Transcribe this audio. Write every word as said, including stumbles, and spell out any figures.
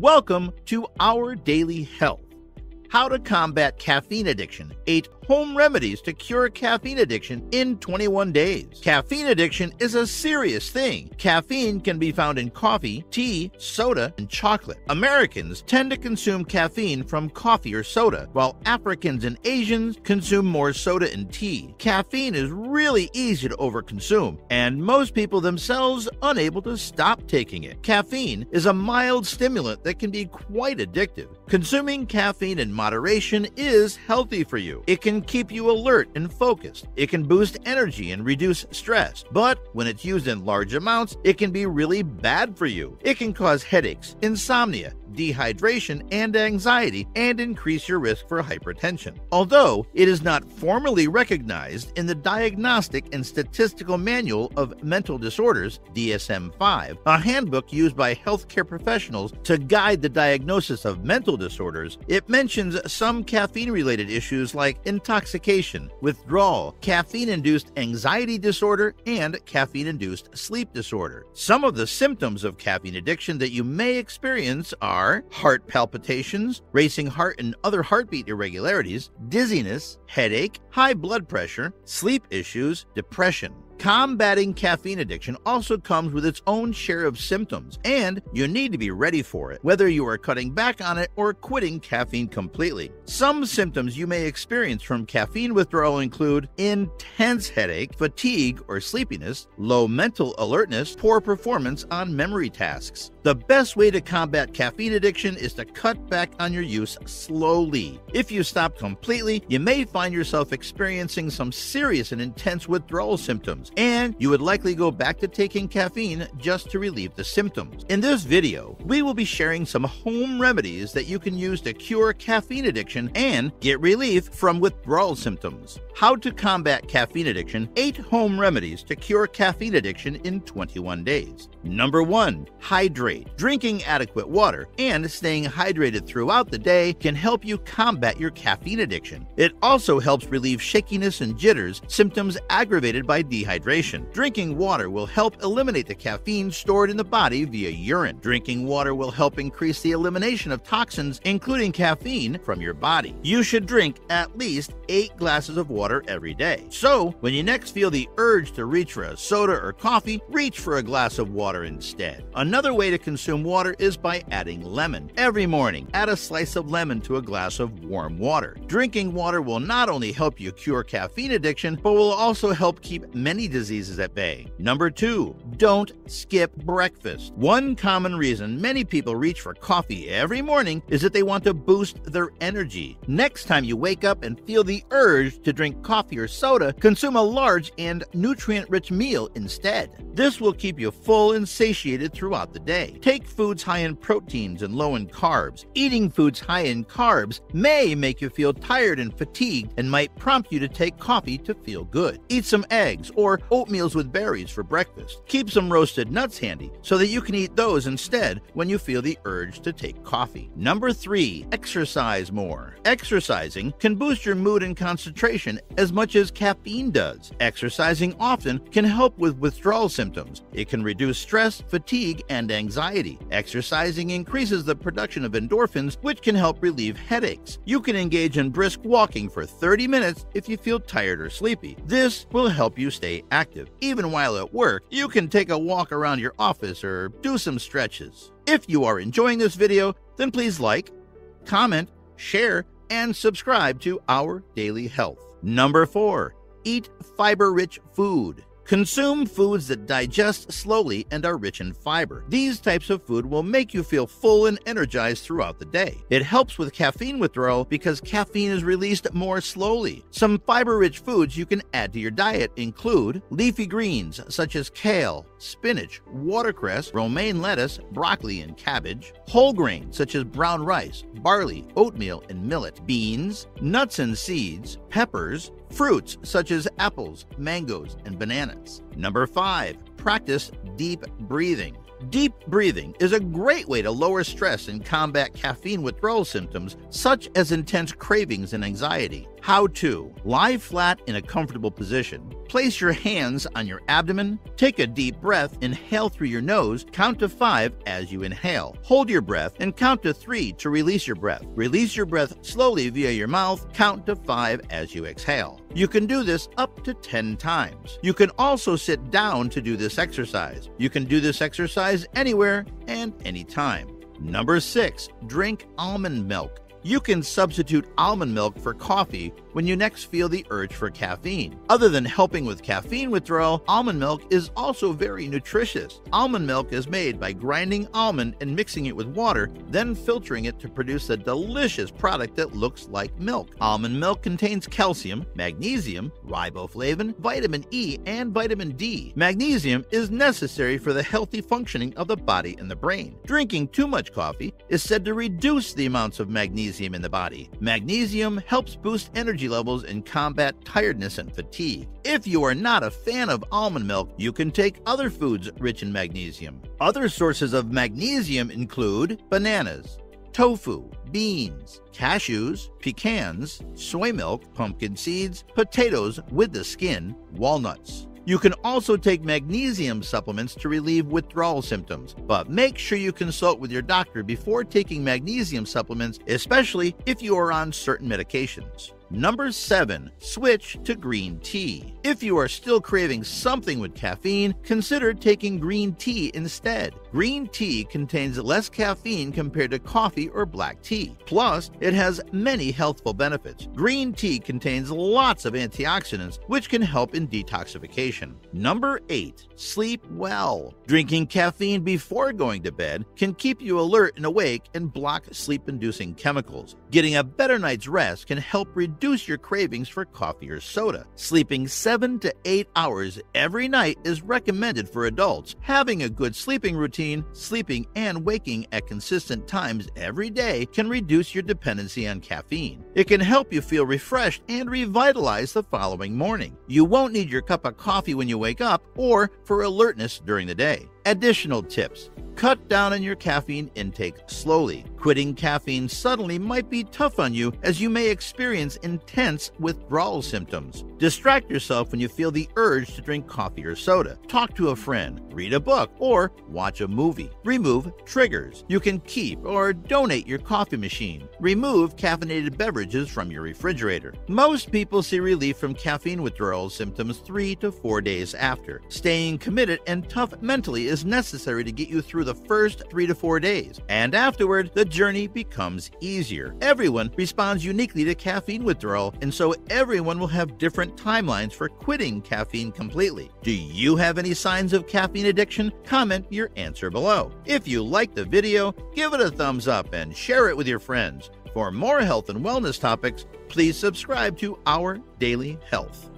Welcome to Our Daily Health. How to Combat Caffeine Addiction. Eight Home Remedies to Cure Caffeine Addiction in twenty-one days. Caffeine addiction is a serious thing. Caffeine can be found in coffee, tea, soda, and chocolate. Americans tend to consume caffeine from coffee or soda, while Africans and Asians consume more soda and tea. Caffeine is really easy to overconsume, and most people themselves unable to stop taking it. Caffeine is a mild stimulant that can be quite addictive. Consuming caffeine in moderation is healthy for you. It can keep you alert and focused. It can boost energy and reduce stress, but when it's used in large amounts, it can be really bad for you. It can cause headaches, insomnia, dehydration, and anxiety, and increase your risk for hypertension. Although it is not formally recognized in the Diagnostic and Statistical Manual of Mental Disorders, D S M five, a handbook used by healthcare professionals to guide the diagnosis of mental disorders, it mentions some caffeine-related issues like intoxication, withdrawal, caffeine-induced anxiety disorder, and caffeine-induced sleep disorder. Some of the symptoms of caffeine addiction that you may experience are heart palpitations, racing heart and other heartbeat irregularities, dizziness, headache, high blood pressure, sleep issues, depression. Combating caffeine addiction also comes with its own share of symptoms, and you need to be ready for it, whether you are cutting back on it or quitting caffeine completely. Some symptoms you may experience from caffeine withdrawal include intense headache, fatigue or sleepiness, low mental alertness, poor performance on memory tasks. The best way to combat caffeine addiction is to cut back on your use slowly. If you stop completely, you may find yourself experiencing some serious and intense withdrawal symptoms, and you would likely go back to taking caffeine just to relieve the symptoms. In this video, we will be sharing some home remedies that you can use to cure caffeine addiction and get relief from withdrawal symptoms. How to Combat Caffeine Addiction, eight Home Remedies to Cure Caffeine Addiction in twenty-one days. Number one, hydrate. Drinking adequate water and staying hydrated throughout the day can help you combat your caffeine addiction. It also helps relieve shakiness and jitters, symptoms aggravated by dehydration. Hydration. Drinking water will help eliminate the caffeine stored in the body via urine. Drinking water will help increase the elimination of toxins, including caffeine, from your body. You should drink at least eight glasses of water every day. So, when you next feel the urge to reach for a soda or coffee, reach for a glass of water instead. Another way to consume water is by adding lemon. Every morning, add a slice of lemon to a glass of warm water. Drinking water will not only help you cure caffeine addiction, but will also help keep many diseases at bay. Number two, don't skip breakfast. One common reason many people reach for coffee every morning is that they want to boost their energy. Next time you wake up and feel the urge to drink coffee or soda, consume a large and nutrient-rich meal instead. This will keep you full and satiated throughout the day. Take foods high in proteins and low in carbs. Eating foods high in carbs may make you feel tired and fatigued and might prompt you to take coffee to feel good. Eat some eggs or or oatmeals with berries for breakfast. Keep some roasted nuts handy so that you can eat those instead when you feel the urge to take coffee. Number three, exercise more. Exercising can boost your mood and concentration as much as caffeine does. Exercising often can help with withdrawal symptoms. It can reduce stress, fatigue, and anxiety. Exercising increases the production of endorphins, which can help relieve headaches. You can engage in brisk walking for thirty minutes if you feel tired or sleepy. This will help you stay active. Even while at work, you can take a walk around your office or do some stretches. If you are enjoying this video, then please like, comment, share, and subscribe to Our Daily Health. Number four, eat fiber-rich food. Consume foods that digest slowly and are rich in fiber. These types of food will make you feel full and energized throughout the day. It helps with caffeine withdrawal because caffeine is released more slowly. Some fiber-rich foods you can add to your diet include leafy greens such as kale, spinach, watercress, romaine lettuce, broccoli, and cabbage, whole grains such as brown rice, barley, oatmeal, and millet, beans, nuts and seeds, peppers, fruits such as apples, mangoes, and bananas. Number five, practice deep breathing. Deep breathing is a great way to lower stress and combat caffeine withdrawal symptoms such as intense cravings and anxiety. How to: lie flat in a comfortable position. Place your hands on your abdomen. Take a deep breath. Inhale through your nose. Count to five as you inhale. Hold your breath and count to three to release your breath. Release your breath slowly via your mouth. Count to five as you exhale. You can do this up to ten times. You can also sit down to do this exercise. You can do this exercise anywhere and anytime. Number six, drink almond milk. You can substitute almond milk for coffee when you next feel the urge for caffeine. Other than helping with caffeine withdrawal, almond milk is also very nutritious. Almond milk is made by grinding almond and mixing it with water, then filtering it to produce a delicious product that looks like milk. Almond milk contains calcium, magnesium, riboflavin, vitamin E, and vitamin D. Magnesium is necessary for the healthy functioning of the body and the brain. Drinking too much coffee is said to reduce the amounts of magnesium in the body. Magnesium helps boost energy levels and combat tiredness and fatigue. If you are not a fan of almond milk, you can take other foods rich in magnesium. Other sources of magnesium include bananas, tofu, beans, cashews, pecans, soy milk, pumpkin seeds, potatoes with the skin, walnuts. You can also take magnesium supplements to relieve withdrawal symptoms, but make sure you consult with your doctor before taking magnesium supplements, especially if you are on certain medications. Number seven, switch to green tea. If you are still craving something with caffeine, consider taking green tea instead. Green tea contains less caffeine compared to coffee or black tea. Plus, it has many healthful benefits. Green tea contains lots of antioxidants, which can help in detoxification. Number eight, sleep well. Drinking caffeine before going to bed can keep you alert and awake and block sleep-inducing chemicals. Getting a better night's rest can help reduce Reduce your cravings for coffee or soda. Sleeping seven to eight hours every night is recommended for adults. Having a good sleeping routine, sleeping and waking at consistent times every day can reduce your dependency on caffeine. It can help you feel refreshed and revitalized the following morning. You won't need your cup of coffee when you wake up or for alertness during the day. Additional tips. Cut down on your caffeine intake slowly. Quitting caffeine suddenly might be tough on you, as you may experience intense withdrawal symptoms. Distract yourself when you feel the urge to drink coffee or soda. Talk to a friend, read a book, or watch a movie. Remove triggers. You can keep or donate your coffee machine. Remove caffeinated beverages from your refrigerator. Most people see relief from caffeine withdrawal symptoms three to four days after. Staying committed and tough mentally is necessary to get you through the first three to four days, and afterward, the journey becomes easier. Everyone responds uniquely to caffeine withdrawal, and so everyone will have different timelines for quitting caffeine completely. Do you have any signs of caffeine addiction? Comment your answer below. If you like the video, give it a thumbs up and share it with your friends. For more health and wellness topics, please subscribe to Our Daily Health.